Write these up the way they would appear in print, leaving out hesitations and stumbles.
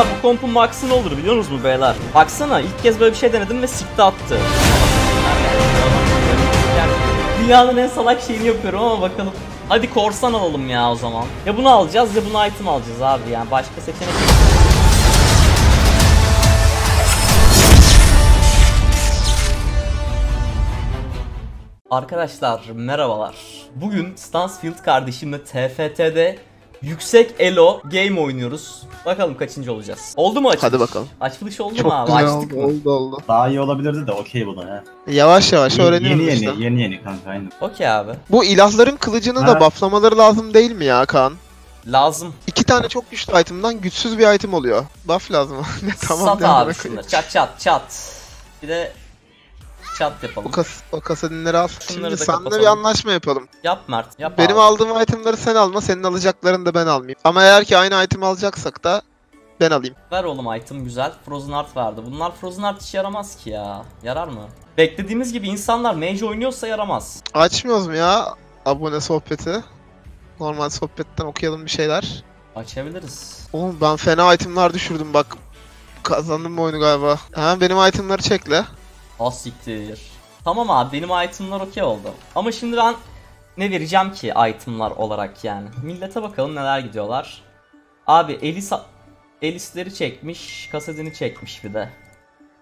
Abi bu kompun max'ı ne olur biliyor musunuz beyler? Baksana ilk kez böyle bir şey denedim ve sikti attı. Dünyanın en salak şeyini yapıyorum ama bakalım. Hadi korsan alalım ya o zaman. Ya bunu alacağız ya bunu item alacağız abi yani başka seçenek yok. Arkadaşlar merhabalar. Bugün Stanfield kardeşimle TFT'de yüksek elo game oynuyoruz. Bakalım kaçıncı olacağız. Oldu mu açılış? Hadi bakalım. Açılış oldu mu abi? Açtık mı? Oldu. Daha iyi olabilirdi de okey buna ya. Yavaş yavaş öğreniyoruz işte. Yeni kanka aynen. Okey abi. Bu ilahların kılıcını da bufflamaları lazım değil mi ya Kaan? Lazım. İki tane çok güçlü item'dan güçsüz bir item oluyor. Buff lazım. Tamam. Sat abi şunları. Çat çat çat. Bir de çat yapalım. O kasadinleri al. Şimdi seninle bir anlaşma yapalım. Yap Mert. Yap benim abi aldığım itemleri sen alma, senin alacaklarını da ben almayayım. Ama eğer ki aynı item alacaksak da ben alayım. Ver oğlum item güzel. Frozen Art vardı. Bunlar Frozen Art hiç yaramaz ki ya. Yarar mı? Beklediğimiz gibi insanlar Mage oynuyorsa yaramaz. Açmıyoruz mu ya abone sohbeti? Normal sohbetten okuyalım bir şeyler. Açabiliriz. Oğlum ben fena itemler düşürdüm bak. Kazandım bu oyunu galiba. Hemen benim itemleri çekle. Asiktir. Tamam abi benim itemlar okey oldu. Ama şimdi ben ne vereceğim ki itemlar olarak yani. Millete bakalım neler gidiyorlar. Abi Elisleri çekmiş. Kasadini çekmiş bir de.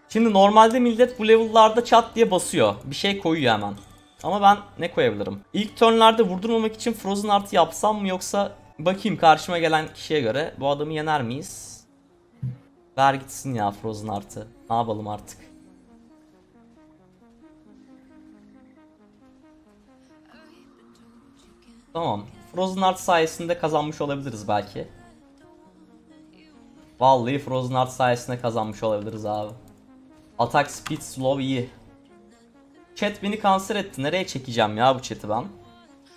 Şimdi normalde millet bu level'larda çat diye basıyor. Bir şey koyuyor hemen. Ama ben ne koyabilirim? İlk turnlarda vurdurmamak için Frozen Heart'ı yapsam mı yoksa bakayım karşıma gelen kişiye göre bu adamı yener miyiz? Ver gitsin ya Frozen Heart'ı. Ne yapalım artık? Tamam. Frozen Art sayesinde kazanmış olabiliriz belki. Vallahi Frozen Art sayesinde kazanmış olabiliriz abi. Attack speed slow iyi. Chat beni kanser etti. Nereye çekeceğim ya bu chat'i ben?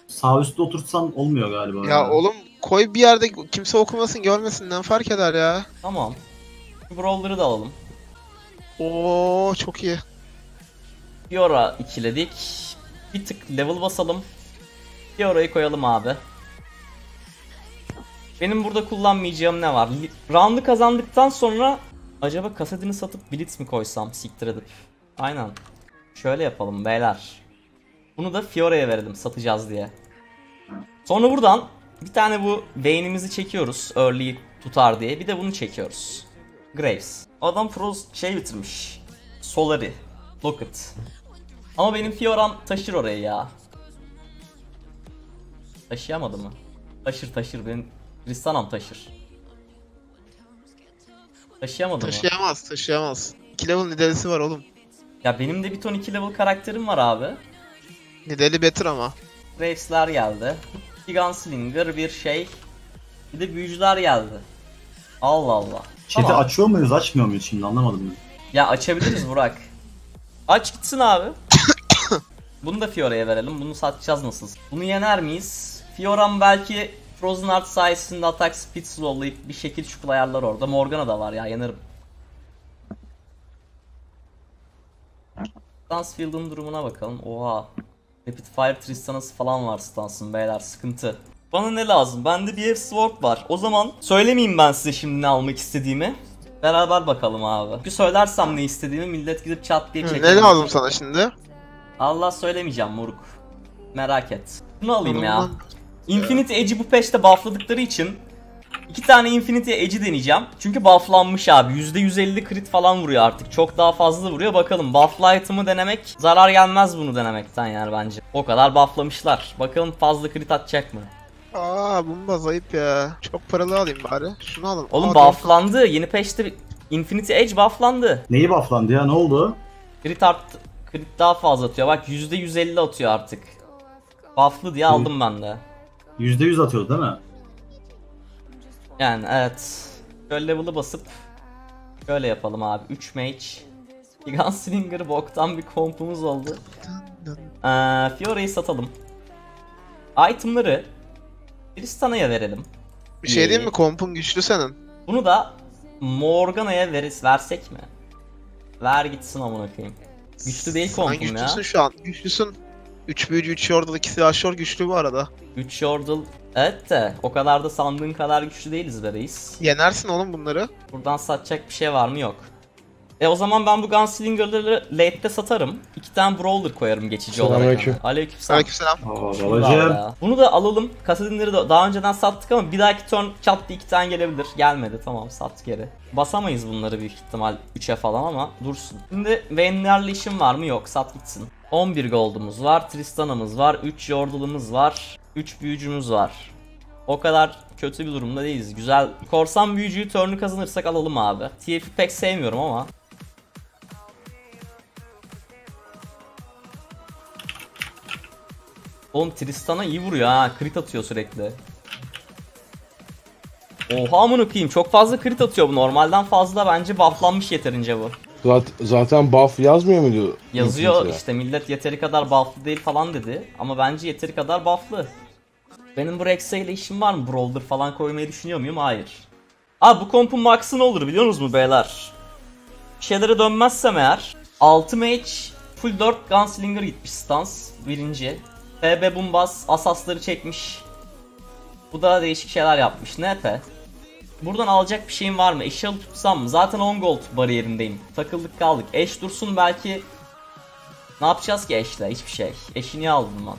Sağ üstte oturtsan olmuyor galiba. Ya yani oğlum koy bir yerde kimse okumasın görmesinden fark eder ya. Tamam. Şu Brawler'ı da alalım. Oo çok iyi. Fiora ikiledik. Bir tık level basalım. Orayı koyalım abi. Benim burada kullanmayacağım ne var? Round'u kazandıktan sonra acaba kasetini satıp Blitz mi koysam siktir edip? Aynen. Şöyle yapalım beyler. Bunu da Fiora'ya verelim satacağız diye. Sonra buradan bir tane bu Vayne'imizi çekiyoruz. Early'yi tutar diye. Bir de bunu çekiyoruz. Graves. Adam şey bitirmiş. Solari. Locket. Ama benim Fiora'm taşır oraya ya. Taşıyamadı mı? Taşır benim Tristana'm taşır. Taşıyamadı mı? Taşıyamaz. 2 level Nidale'si var oğlum. Ya benim de bir ton 2 level karakterim var abi. Nidale better ama. Graves'ler geldi. Bir Gunslinger bir şey. Bir de büyücüler geldi. Allah Allah. Chat'i tamam açıyor muyuz açmıyor muyuz şimdi anlamadım ben. Ya açabiliriz Burak. Aç gitsin abi. Bunu da Fiora'ya verelim. Bunu satacağız nasıl? Bunu yener miyiz? Fiora'm belki Frozen Art sayesinde atak speed slowlayıp bir şekil şukul ayarlar orada. Morgana da var ya yenerim. Stansfield'ın durumuna bakalım. Oha. Rapid Fire Tristana'sı falan var Stans'ın beyler sıkıntı. Bana ne lazım? Bende bir sword var. O zaman söylemeyeyim ben size şimdi ne almak istediğimi. Beraber bakalım abi. Çünkü söylersem ne istediğimi millet gidip çat diye çeker. Ne lazım sana şimdi? Allah söylemeyeceğim moruk. Merak et. Bunu alayım ya. Infinity Edge'i bu patch'te buffladıkları için 2 tane Infinity Edge'i deneyeceğim. Çünkü bufflanmış abi. %150 crit falan vuruyor artık. Çok daha fazla vuruyor. Bakalım buff'lı item'ı denemek zarar gelmez bunu denemekten yani bence. O kadar bufflamışlar. Bakalım fazla crit atacak mı? Aa bomba zayıf ya. Çok paralı alayım bari. Şunu alalım. Oğlum bufflandı. Yeni patch'te Infinity Edge bufflandı. Neyi bufflandı ya? Ne oldu? Crit arttı. Crit daha fazla atıyor. Bak %150 atıyor artık. Buff'lı diye aldım ben de. %100 atıyor değil mi? Yani evet. Şöyle level'ı basıp şöyle yapalım abi. 3 mage. Gunslinger boktan bir kompumuz oldu. Fiora'yı satalım. Item'ları Tristana'ya verelim. Bir şey diyeyim mi? Kompun güçlü senin. Bunu da Morgana'ya versek mi? Ver gitsin amına koyayım. Güçlü değil kompum ya. Sen güçlüsün şu an. Güçlüsün. 3 büyücü, 3 Yordle, 2 silahşor güçlü bu arada. 3 Yordle, Evet de o kadar da sandığın kadar güçlü değiliz be reis. Yenersin oğlum bunları. Buradan satacak bir şey var mı? Yok. O zaman ben bu Gunslinger'ları late'de satarım. 2 tane Brawler koyarım geçici olarak. Aleykümselam. Aleykümselam. Bunu da alalım. Kasetinleri de daha önceden sattık ama bir dahaki turn çat diye 2 tane gelebilir. Gelmedi, tamam, sat geri. Basamayız bunları büyük ihtimal 3'e falan ama dursun. Şimdi Vayner'le işim var mı? Yok, sat gitsin. 11 gold'umuz var, Tristana'mız var, 3 Yordle'ımız var, 3 büyücümüz var. O kadar kötü bir durumda değiliz. Güzel. Korsan büyücüyü turn'u kazanırsak alalım abi. TFT pek sevmiyorum ama. Oğlum Tristana iyi vuruyor ha, crit atıyor sürekli. Oha amına koyayım, çok fazla crit atıyor bu, normalden fazla, bence bufflanmış yeterince bu. Zaten buff yazmıyor muydu? Yazıyor işte, millet yeteri kadar bufflı değil falan dedi ama bence yeteri kadar bufflı. Benim bu Rexe ile işim var mı? Brawler falan koymayı düşünüyor muyum? Hayır. Aa, bu kompun max'ı ne olur biliyor musunuz beyler? Bir şeylere dönmezsem eğer 6 Mage, full 4 Gunslinger gitmiş stans, birinci. FB Bumbaz asasları çekmiş. Bu da değişik şeyler yapmış. Ne epe? Buradan alacak bir şeyim var mı? Eşi alıp tutsam mı? Zaten 10 gold bariyerimdeyim. Takıldık kaldık. Eş dursun belki. Ne yapacağız ki eşle? Hiçbir şey. Eşi niye aldım lan?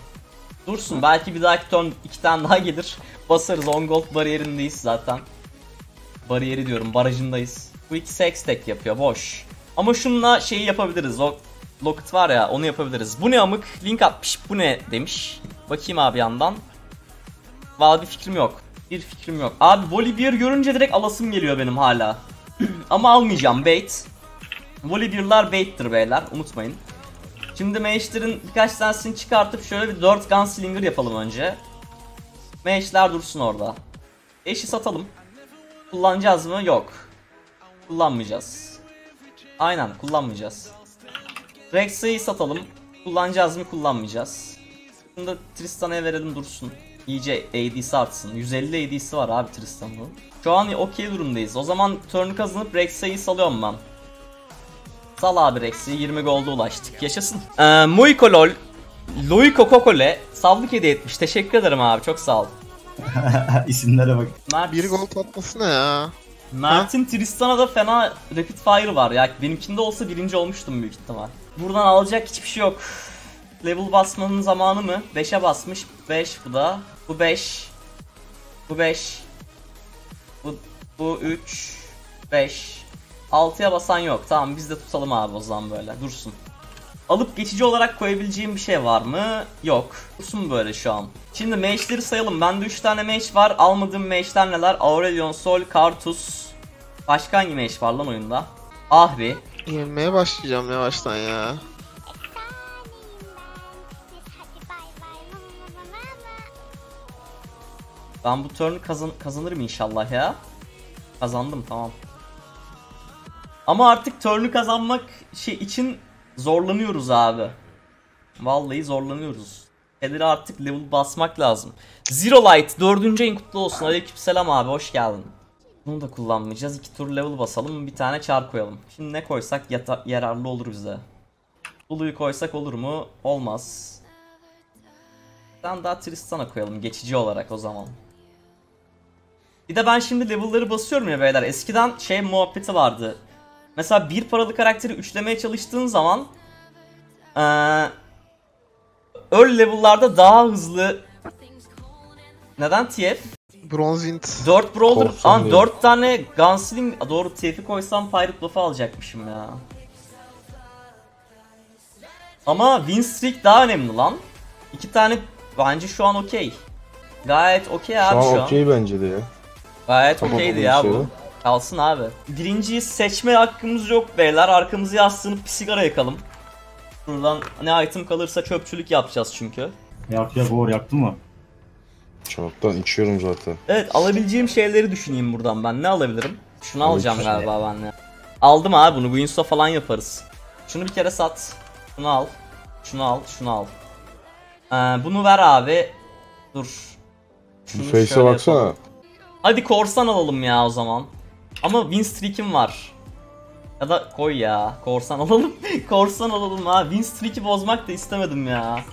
Dursun, belki bir dahaki turn 2 tane daha gelir. Basarız, 10 gold bariyerindeyiz zaten. Bariyeri diyorum, barajındayız. Bu ikisi hextech yapıyor, boş. Ama şununla şeyi yapabiliriz. O Locket var ya, onu yapabiliriz. Bu ne amık? Link atmış. Bu ne demiş. Bakayım abi yandan. Vallahi bir fikrim yok. Bir fikrim yok. Abi Volibear görünce direkt alasım geliyor benim hala. Ama almayacağım. Bait. Volibear'lar bait'tir beyler. Unutmayın. Şimdi Mage'lerin birkaç tanesini çıkartıp şöyle bir 4 Gunslinger yapalım önce. Mage'ler dursun orada. Eşi satalım. Kullanacağız mı? Yok. Kullanmayacağız. Aynen, kullanmayacağız. Rex'i satalım. Kullanacağız mı? Kullanmayacağız. Şimdi Tristana'ya verelim dursun. İyice AD'si artsın. 150 AD'si var abi Tristana'nın. Şu an okey durumdayız. O zaman turn'u kazanıp Rex'i salıyorum ben. Sal abi Rex'i. 20 gold'a ulaştık. Yaşasın. Moiko LOL. Loiko Kokole. Sablık hediye etmiş. Teşekkür ederim abi. Çok sağ ol. İsimlere bak. Mert. Bir gold atması ne ya? Mert'in Tristana'da fena rapid fire var ya. Benimkinde olsa birinci olmuştum büyük ihtimal. Buradan alacak hiçbir şey yok. Level basmanın zamanı mı? 5'e basmış. 5 bu da. Bu 5. Bu 5. Bu 3. 5. 6'ya basan yok. Tamam, biz de tutalım abi o zaman böyle. Dursun. Alıp geçici olarak koyabileceğim bir şey var mı? Yok. Dursun böyle şu an. Şimdi mage'leri sayalım. Bende 3 tane mage var. Almadığım mage'ler neler? Aurelion Sol, Karthus. Başka hangi mage var lan oyunda? Ahri. Yenmeye başlayacağım yavaştan ya. Ben bu turn'u kazanırım inşallah ya. Kazandım, tamam. Ama artık turn'u kazanmak için zorlanıyoruz abi. Vallahi zorlanıyoruz. Elleri artık level basmak lazım. Zero Light 4. ayın kutlu olsun. Aleykümselam abi, hoş geldin. Bunu da kullanmayacağız. 2 tur level basalım. Bir tane çar koyalım. Şimdi ne koysak yararlı olur bize? Lulu'yu koysak olur mu? Olmaz. Bir tane daha Tristana koyalım geçici olarak o zaman. Bir de ben şimdi level'ları basıyorum ya beyler. Eskiden şey muhabbeti vardı. Mesela 1 paralı karakteri üçlemeye çalıştığın zaman early level'larda daha hızlı. Neden TF? Bronzint. 4 Brawler, an 4 tane Gunslinger, doğru, TF'i koysam Pirate buff'ı alacakmışım ya. Ama win streak daha önemli lan. 2 tane bence şu an okey. Gayet okey abi şu an. Şu an okey bence de ya. Gayet tamam, okeydi ya bu. Kalsın abi. Birinciyi seçme hakkımız yok beyler. Arkamızı yaslanıp bir sigara yakalım. Buradan ne item kalırsa çöpçülük yapacağız çünkü. Yap Uğur, yaktın mı? Çanaktan içiyorum zaten. Evet, alabileceğim şeyleri düşüneyim buradan ben. Ne alabilirim? Şunu alacağım galiba ben ya. Aldım abi bunu. Guinsoo falan yaparız. Şunu bir kere sat. Şunu al. Şunu al. Şunu al. Bunu ver abi. Dur. Şunu face'e baksana. Yapalım. Hadi korsan alalım ya o zaman. Ama win streak'im var. Ya da koy ya. Korsan alalım. Korsan alalım ha. Win streak'i bozmak da istemedim ya.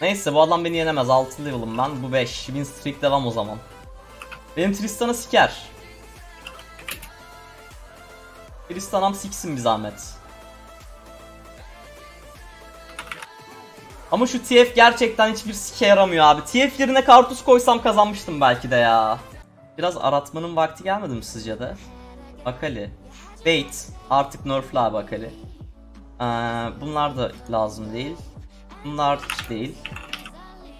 Neyse bu adam beni yenemez. 6 level'ım ben. Bu 5. Win streak devam o zaman. Benim Tristan'a siker. Tristan'am siksin bir zahmet. Ama şu TF gerçekten hiçbir sike yaramıyor abi. TF yerine Karthus koysam kazanmıştım belki de ya. Biraz aratmanın vakti gelmedi mi sizce de? Akali. Bait. Artık nerf'lü abi Akali. Bunlar da lazım değil. Bunlar hiç değil.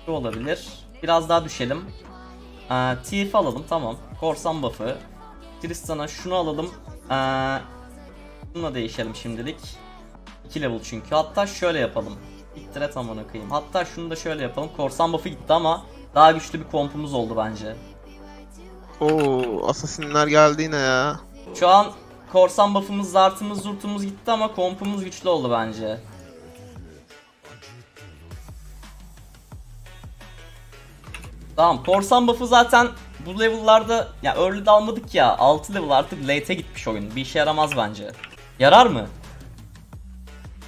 Şu olabilir. Biraz daha düşelim. TF alalım tamam. Korsan buff'ı. Tristan'a şunu alalım. Bununla değişelim şimdilik. 2 level çünkü. Hatta şöyle yapalım. İttire tamamına kıyım. Hatta şunu da şöyle yapalım. Korsan buff'ı gitti ama daha güçlü bir kompumuz oldu bence. Oo, Assassin'ler geldi yine ya. Şu an korsan buff'ımız, zartımız, zurtumuz gitti ama kompumuz güçlü oldu bence. Tamam, korsan buff'ı zaten bu level'larda ya early'de almadık ya. 6 level artık late'e gitmiş oyun. Bir işe yaramaz bence. Yarar mı?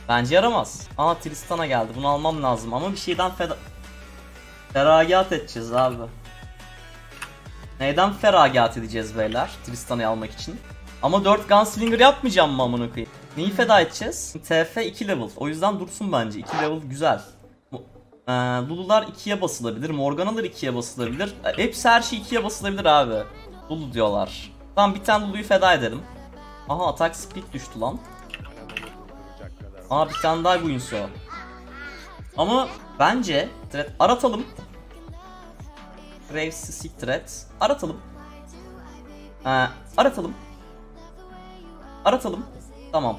Bence yaramaz. Aa Tristana geldi. Bunu almam lazım ama bir şeyden feragat edeceğiz abi. Neyden feragat edeceğiz beyler? Tristana'yı almak için. Ama 4 Gunslinger yapmayacağım mı amına koyayım? Neyi feda edeceğiz? TF 2 level. O yüzden dursun bence. 2 level güzel. Lulular 2'ye basılabilir. Morganalar 2'ye basılabilir. Hepsi her şey 2'ye basılabilir abi. Lulu diyorlar. Tamam bir tane Lulu'yu feda edelim. Aha atak speed düştü lan. Aa bir tane daha Guinsoo. Ama bence aratalım. Graves'i siktir et. Aratalım. Aratalım. Aratalım. Tamam.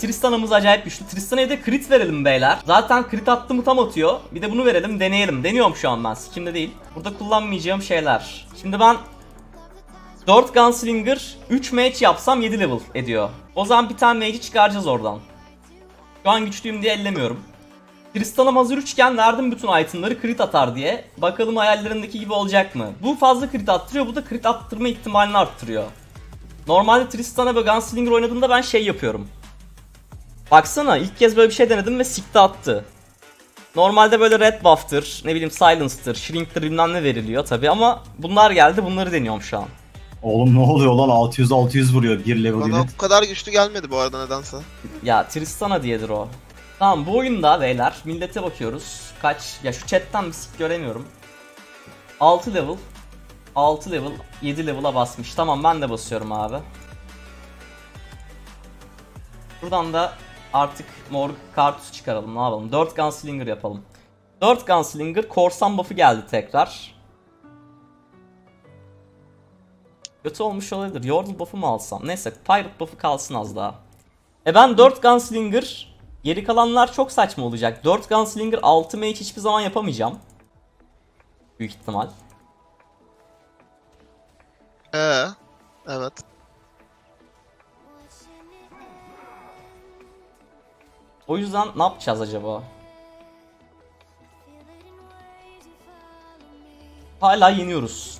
Tristana'mız acayip güçlü. Tristana'ya da crit verelim beyler. Zaten crit attı mı tam atıyor. Bir de bunu verelim, deneyelim. Deniyorum şu an ben. Sikimde değil. Burada kullanmayacağım şeyler. Şimdi ben 4 Gunslinger 3 Mage yapsam 7 level ediyor. O zaman bir tane Mage'i çıkaracağız oradan. Şu an güçlüyüm diye ellemiyorum. Tristana'm hazır 3 iken verdim bütün itemları crit atar diye. Bakalım hayallerindeki gibi olacak mı? Bu fazla crit attırıyor. Bu da crit attırma ihtimalini arttırıyor. Normalde Tristana ve Gunslinger oynadığımda ben şey yapıyorum. Baksana ilk kez böyle bir şey denedim ve sikti attı. Normalde böyle red buff'tır, ne bileyim silence'tır, shrink'tır bilmem ne veriliyor tabi ama bunlar geldi, bunları deniyorum şu an. Oğlum ne oluyor lan 600-600 vuruyor bir level yine. Bu kadar güçlü gelmedi bu arada nedense. Ya Tristana diyedir o. Tamam bu oyunda beyler millete bakıyoruz. Kaç? Ya şu chat'ten bir sik göremiyorum. 6 level. 6 level 7 level'a basmış. Tamam ben de basıyorum abi. Buradan da artık mor Karthus çıkaralım. Ne yapalım? 4 Gunslinger yapalım. 4 Gunslinger korsan buff'ı geldi tekrar. Kötü olmuş olabilir. Yordle buff'ı mı alsam? Neyse Pirate buff'ı kalsın az daha. Ben 4 Gunslinger, geri kalanlar çok saçma olacak. 4 Gunslinger 6 Mage hiçbir zaman yapamayacağım. Büyük ihtimal. Evet. O yüzden ne yapacağız acaba? Hala yeniyoruz.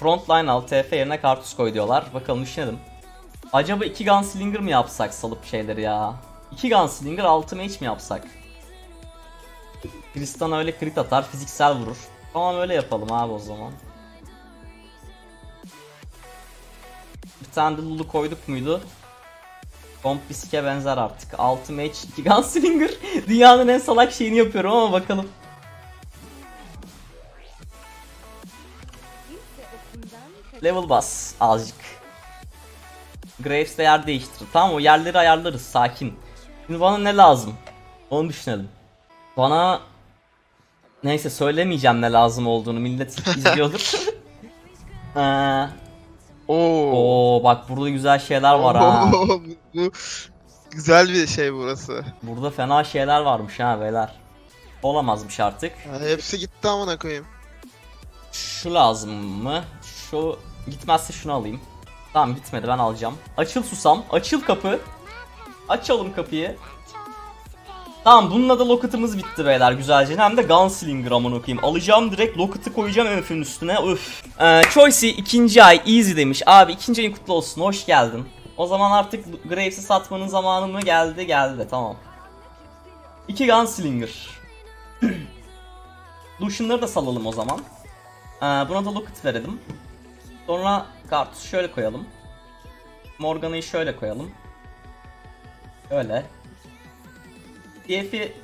Frontline al, TF yerine Karthus koy diyorlar. Bakalım düşünelim. Acaba 2 Gunslinger mi yapsak salıp şeyleri ya? 2 Gunslinger 6 Mage mi yapsak? Tristana öyle crit atar, fiziksel vurur. Tamam öyle yapalım abi o zaman. Bir tane de Lulu koyduk muydu? Komp bisik'e benzer artık. 6 Mage 2 Gunslinger. Dünyanın en salak şeyini yapıyorum ama bakalım. Level bas azıcık. Graves de yer değiştir. Tamam o yerleri ayarlarız sakin. Şimdi bana ne lazım? Onu düşünelim. Bana... Neyse söylemeyeceğim ne lazım olduğunu, millet izliyordur. Oo bak burada güzel şeyler var ha. Bu güzel bir şey burası. Burada fena şeyler varmış ha beyler. Olamazmış artık. Yani hepsi gitti amına koyayım. Şu lazım mı? Şu gitmezse şunu alayım. Tamam gitmedi ben alacağım. Açıl susam, açıl kapı. Açalım kapıyı. Tamam bununla da locket'ımız bitti beyler güzelce. Hem de Gunslinger amına koyayım. Alacağım direkt locket'ı koyacağım MF'in üstüne. Öf. Choice'i 2. ay easy demiş. Abi 2. ayın kutlu olsun. Hoş geldin. O zaman artık Graves'i satmanın zamanı mı? Geldi. Tamam. 2 Gunslinger. Lucian'ları da salalım o zaman. Buna da Locket verelim. Sonra Karthus'u şöyle koyalım. Morgana'yı şöyle koyalım. Öyle. TF'i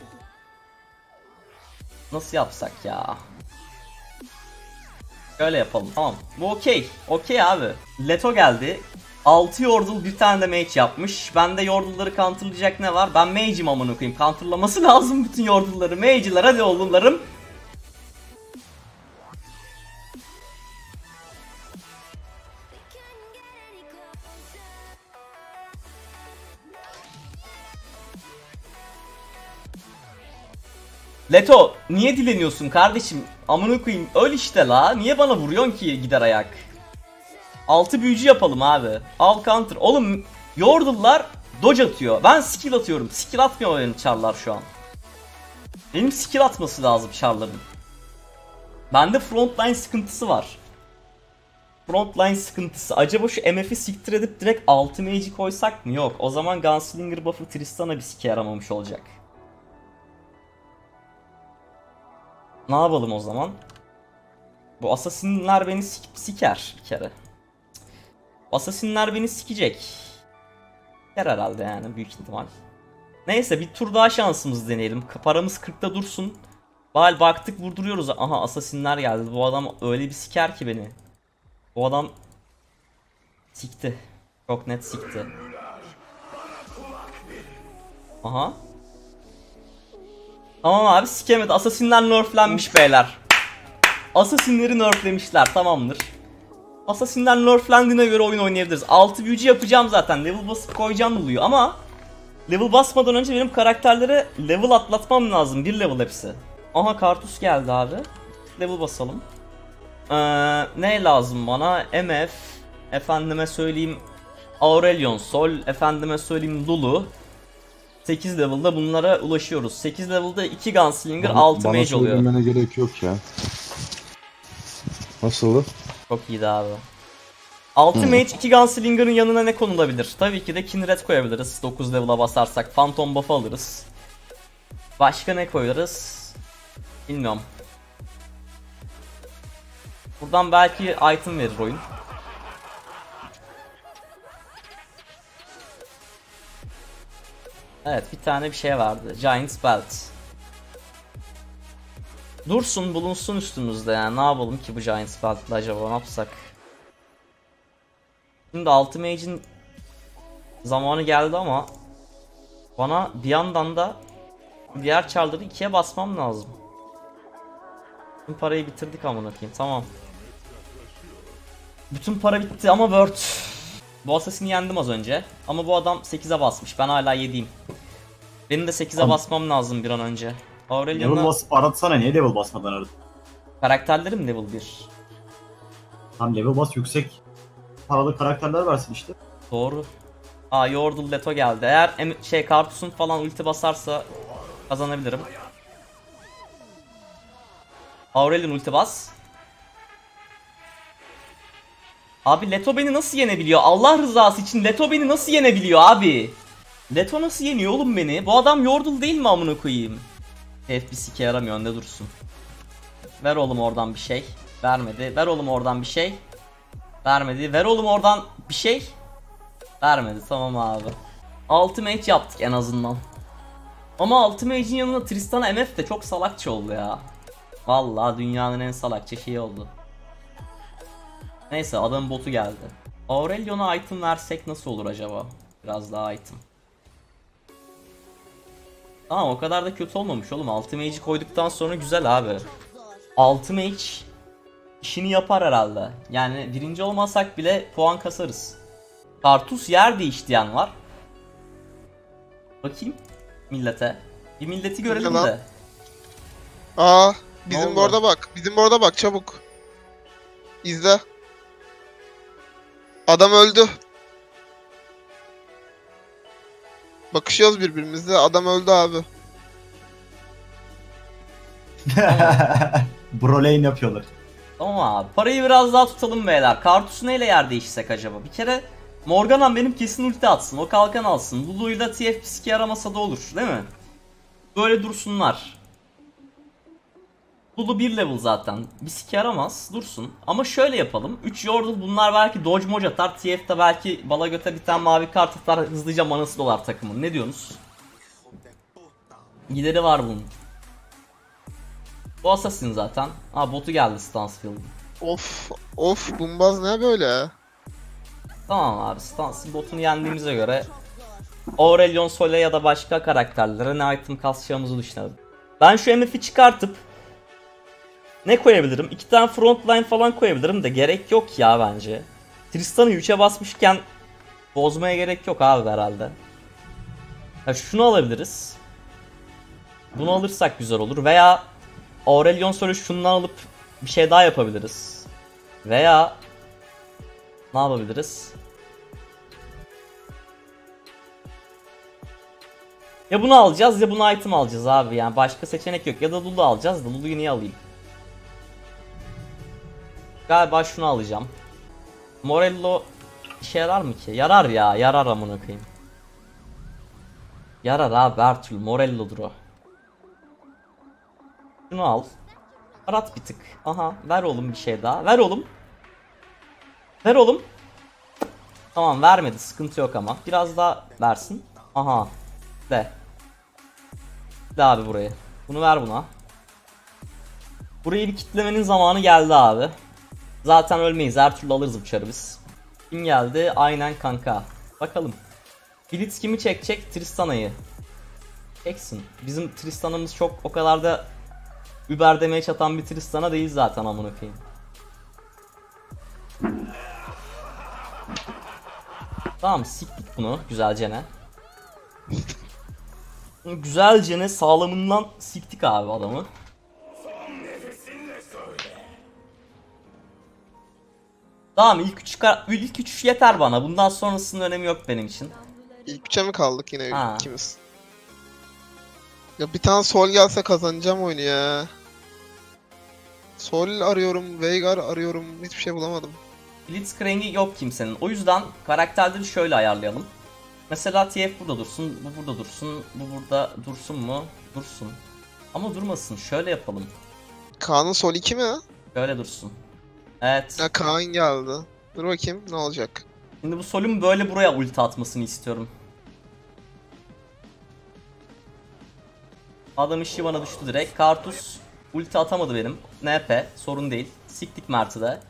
nasıl yapsak ya? Şöyle yapalım. Tamam. Bu okey. Okey abi. Leeto geldi. 6 Yordle bir tane de Mage yapmış. Bende Yordle'ları counterlayacak ne var? Ben Mage'im amına koyayım. Counterlaması lazım bütün Yordle'ları. Mage'ler hadi oğlumlarım. Leeto niye dileniyorsun kardeşim? Amına koyayım. Öl işte la. Niye bana vuruyorsun ki gider ayak? 6 büyücü yapalım abi. Al counter. Oğlum Yordle'lar dodge atıyor. Ben skill atıyorum. Skill atmıyor benim char'lar şu an. Benim skill atması lazım char'ların. Bende frontline sıkıntısı var. Frontline sıkıntısı. Acaba şu MF'i siktir edip direkt 6 Mage'i koysak mı? Yok. O zaman Gunslinger buff'ı Tristana bir sike yaramamış olacak. Ne yapalım o zaman? Bu Assassin'ler beni siker bir kere. Assassin'ler beni sikecek. Siker herhalde yani büyük ihtimal. Neyse bir tur daha şansımızı deneyelim. Paramız 40'ta dursun. Bal baktık vurduruyoruz. Aha Assassin'ler geldi. Bu adam öyle bir siker ki beni. Bu adam sikti. Çok net sikti. Aha. Tamam abi sikemedi. Assassin'ler nerflenmiş beyler. Assassin'leri nerflemişler, tamamdır. Assassin'ler nerflendiğine göre oyun oynayabiliriz. 6 büyücü yapacağım zaten. Level basıp koyacağım Lulu'yu ama level basmadan önce benim karakterlere level atlatmam lazım. Bir level hepsi. Aha Karthus geldi abi. Level basalım. Ne lazım bana? MF. Efendime söyleyeyim Aurelion Sol. Efendime söyleyeyim Lulu. 8 level'da bunlara ulaşıyoruz. 8 level'da 2 Gunslinger, 6 Mage oluyor. Bana söylemene gerek yok ya. Nasıldı? Çok iyiydi abi. 6 Mage, 2 Gunslinger'ın yanına ne konulabilir? Tabii ki de Kindred koyabiliriz. 9 level'a basarsak Phantom buff alırız. Başka ne koyarız? Bilmiyorum. Buradan belki item verir oyun. Evet bir tane bir şey vardı. Giant's Belt. Dursun bulunsun üstümüzde yani. Ne yapalım ki bu Giant's Belt'le acaba, ne yapsak? Şimdi 6 Mage'in zamanı geldi ama bana bir yandan da diğer çarları 2'ye basmam lazım. Bütün parayı bitirdik amına koyayım, tamam. Bütün para bitti ama Word. Bu Assassin'i yendim az önce ama bu adam 8'e basmış, ben hala 7'yim. Benim de 8'e basmam lazım bir an önce. Aurelion'a... Level basıp aratsana, niye level basmadan aradın? Karakterlerim level 1. Tam level bas, yüksek paralı karakterler versin işte. Doğru. Aa Yordle Leeto geldi. Eğer Karthus'un falan ulti basarsa kazanabilirim. Aurelion ulti bas. Abi Leeto beni nasıl yenebiliyor? Allah rızası için Leeto beni nasıl yenebiliyor abi? Leeto nasıl yeniyor oğlum beni? Bu adam Yordle değil mi amına koyayım? FBC'ye yaramıyor, önde dursun. Ver oğlum oradan bir şey. Vermedi. Ver oğlum oradan bir şey. Vermedi. Ver oğlum oradan bir şey. Vermedi. Tamam abi. 6 Mage yaptık en azından. Ama 6 Mage'in yanına Tristana MF de çok salakça oldu ya. Vallahi dünyanın en salakça şeyi oldu. Neyse adam botu geldi. Aurelion'a item versek nasıl olur acaba? Biraz daha item. Tamam o kadar da kötü olmamış oğlum. 6 Mage'i koyduktan sonra güzel abi. 6 Mage işini yapar herhalde. Yani birinci olmasak bile puan kasarız. Karthus yer değiş diyen var. Bakayım millete. Bir milleti görelim de. Aa bizim board'a bak. Bizim board'a bak çabuk. İzle. Adam öldü. Bakışıyoruz birbirimizle. Adam öldü abi. Brolane yapıyorlar. Tamam abi. Parayı biraz daha tutalım beyler. Karthus'u neyle yer değişsek acaba? Bir kere Morgana benim kesin ulti atsın. O kalkan alsın. Lulu'yla TF psiki aramasa da olur değil mi? Böyle dursunlar. Lulu 1 level zaten. Bir siki yaramaz. Dursun. Ama şöyle yapalım. 3 Yordle bunlar belki dodge moc atar. TF'de belki bala göte bir tane mavi kart atar. Hızlıca manası dolar takımın. Ne diyorsunuz? Gideri var bunun. Bu Assassin zaten. Aa botu geldi Stanfield'ın. Of of bumbaz ne böyle? Tamam abi Stanfield botunu yendiğimize göre Aurelion Sol'e ya da başka karakterlere ne item kasacağımızı düşünelim. Ben şu MF'i çıkartıp ne koyabilirim? 2 tane frontline falan koyabilirim de gerek yok ya bence. Tristan'ı 3'e basmışken bozmaya gerek yok abi herhalde. Ya şunu alabiliriz. Bunu alırsak güzel olur veya Aurelion Sol'ü şundan alıp bir şey daha yapabiliriz. Veya ne yapabiliriz? Ya bunu alacağız ya bunu item alacağız abi yani başka seçenek yok ya da Lulu alacağız da Lulu'yu niye alayım? Galiba şunu alacağım. Morello işe yarar mı ki? Yarar ya yarar amına koyayım. Yarar abi her türlü Morello'dur o. Şunu al. Arat bir tık. Aha ver oğlum bir şey daha. Ver oğlum. Ver oğlum. Tamam vermedi sıkıntı yok ama. Biraz daha versin. Aha. De. De abi burayı. Bunu ver buna. Burayı bir kitlemenin zamanı geldi abi. Zaten ölmeyiz her türlü alırız bıçarı biz. Kim geldi? Aynen kanka. Bakalım. Blitz kimi çekecek? Tristana'yı. Çeksin. Bizim Tristana'mız çok o kadar da Uber demeye çatan bir Tristana değil zaten amına koyayım. Tamam siktik bunu güzelce ne. Güzelce ne sağlamından siktik abi adamı. Tamam ilk üç yeter bana. Bundan sonrasının önemi yok benim için. İlk üçe mi kaldık yine ha. İkimiz? Ya bir tane Sol gelse kazanacağım oyunu ya. Sol arıyorum, Veigar arıyorum, hiçbir şey bulamadım. Blitzcrank'i yok kimsenin. O yüzden karakterleri şöyle ayarlayalım. Mesela TF burada dursun, bu burada dursun, bu burada dursun mu? Dursun. Ama durmasın. Şöyle yapalım. Kaan'ın Sol 2 mi? Şöyle dursun. Evet. Ya Kaan geldi. Dur bakayım ne olacak. Şimdi bu Sol'un böyle buraya ulti atmasını istiyorum. Adam işi bana düştü direkt. Karthus ulti atamadı benim. NP sorun değil. Siktik Mert'i de.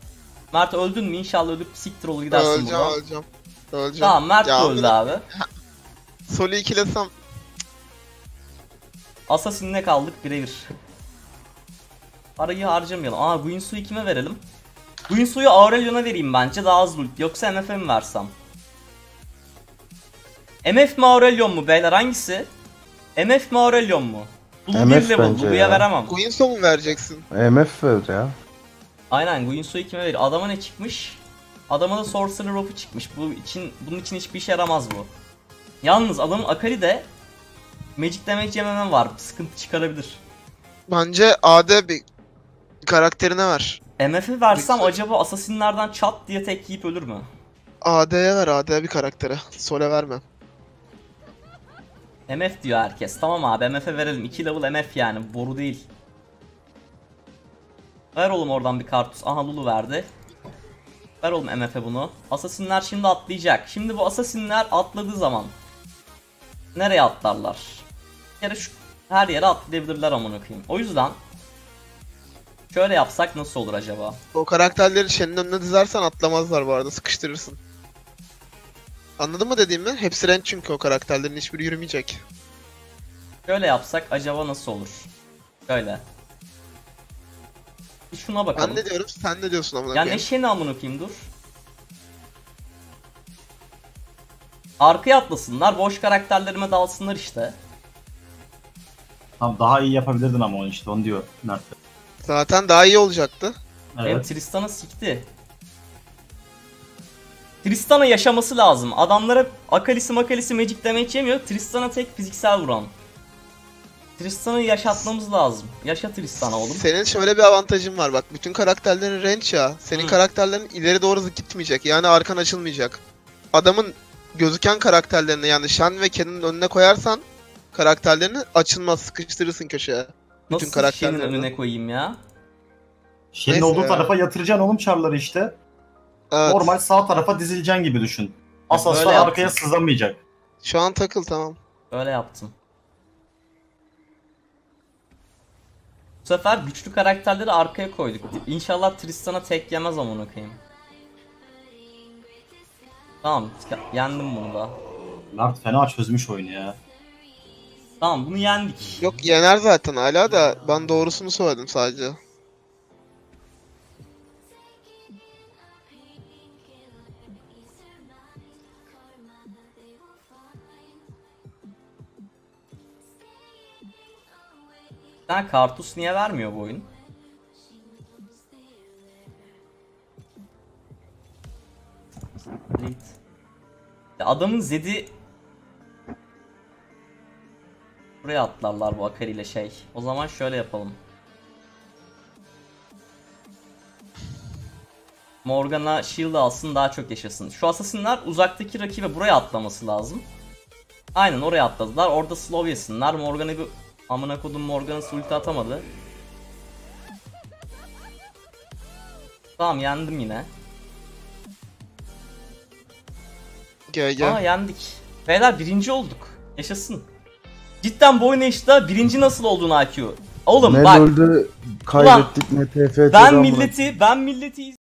Mert öldün mü? İnşallah ölüp siktir olur gidersin buradan. Öleceğim. Tamam Mert ya, öldü abi. Sol'u ikilesem. Assassin'le kaldık birebir. Parayı harcamayalım. Aa Guinsoo'yu kime verelim? Guinsoo'yu Aurelion'a vereyim bence daha az loot. Yoksa MF'e mi versem? MF mi Aurelion mu beyler hangisi? MF mi Aurelion mu? MF bence Lulu'ya ya. Veremem. Guinsoo mu vereceksin? MF ver ya. Aynen Guinsoo'yu kime verir? Adama ne çıkmış? Adama da Sorcerer ropu çıkmış. Bunun için hiçbir işe yaramaz bu. Yalnız adamın Akali'de Magic Damage yememem var. Sıkıntı çıkarabilir. Bence AD bir karakterine ver. MF'i versem Peki. Acaba Assassin'lerden çat diye tek yiyip ölür mü? AD'ye ver AD bir karaktere. Sol'e verme. MF diyor herkes. Tamam abi MF'e verelim. 2 level MF yani. Boru değil. Ver oğlum oradan bir Karthus. Aha Lulu verdi. Ver oğlum MF'e bunu. Assassin'ler şimdi atlayacak. Şimdi bu Assassin'ler atladığı zaman nereye atlarlar? Bir kere şu her yere atlayabilirler amına koyayım. O yüzden şöyle yapsak nasıl olur acaba? O karakterleri Shen'in önüne dizersen atlamazlar bu arada. Sıkıştırırsın. Anladın mı dediğimi? Hepsi rank çünkü o karakterlerin hiçbiri yürümeyecek. Şöyle yapsak acaba nasıl olur? Şöyle. Bir şuna bakalım. Ben de diyorum, sen de diyorsun amına koyayım. Ya ne Shen'i amına koyayım dur. Arkaya atlasınlar, boş karakterlerime dalsınlar işte. Tamam daha iyi yapabilirdin ama onu işte onu diyor Mert. Zaten daha iyi olacaktı. Evet. Hem Tristan'ı sikti. Tristana yaşaması lazım. Adamlara Akalisi makalisi Magic damage yemiyor. Tristana tek fiziksel vuran. Tristana'yı yaşatmamız lazım. Yaşa Tristana oğlum. Senin şöyle bir avantajın var bak. Bütün karakterlerin range ya. Senin karakterlerin ileri doğru gitmeyecek. Yani arkan açılmayacak. Adamın gözüken karakterlerini yani Shen ve Ken'in önüne koyarsan karakterlerini açılmaz, sıkıştırırsın köşeye. Bütün nasıl Shen'in önüne koyayım ya? Shen'in olduğu tarafa yatıracaksın oğlum çarları işte. Evet. Normal sağ tarafa dizileceksin gibi düşün. Asaslar arkaya sızamayacak. Şu an takıl, tamam. Öyle yaptım. Bu sefer güçlü karakterleri arkaya koyduk. İnşallah Tristana tek yemez amına koyayım. Tamam, yendim bunu da. Mert fena çözmüş oyunu ya. Tamam, bunu yendik. Yok, yener zaten hala da ben doğrusunu söyledim sadece. Sen Karthus niye vermiyor bu oyun? Ya adamın zedi buraya atlarlar bu Akali ile şey. O zaman şöyle yapalım. Morgana shield alsın, daha çok yaşasın. Şu Assassin'lar uzaktaki rakibe buraya atlaması lazım. Aynen oraya atladılar. Orada slow yesinler. Morgana'yı bir... Amına kodum, Morgana ulti atamadı. Tamam, yendim yine. Gel gel. Aa, yendik. Beyler birinci olduk. Yaşasın. Cidden bu oynayışta birinci nasıl olduğunu IQ. Oğlum ne bak. Ne öldü kaybettik, ulan, ne TFT. Ben milleti izliyorum.